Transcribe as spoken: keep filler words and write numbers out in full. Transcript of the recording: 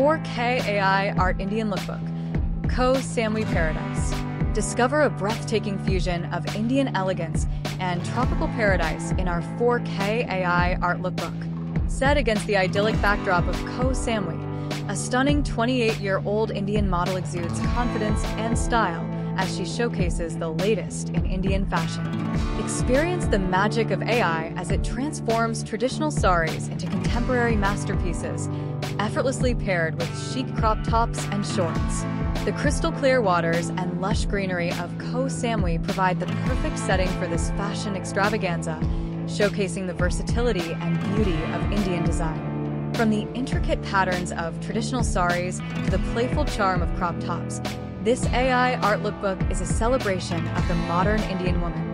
four K A I Art Indian Lookbook, Koh Samui Paradise. Discover a breathtaking fusion of Indian elegance and tropical paradise in our four K A I Art Lookbook. Set against the idyllic backdrop of Koh Samui, a stunning twenty-eight-year-old Indian model exudes confidence and style as she showcases the latest in Indian fashion. Experience the magic of A I as it transforms traditional saris into contemporary masterpieces, effortlessly paired with chic crop tops and shorts. The crystal clear waters and lush greenery of Koh Samui provide the perfect setting for this fashion extravaganza, showcasing the versatility and beauty of Indian design. From the intricate patterns of traditional saris to the playful charm of crop tops, this A I art lookbook is a celebration of the modern Indian woman.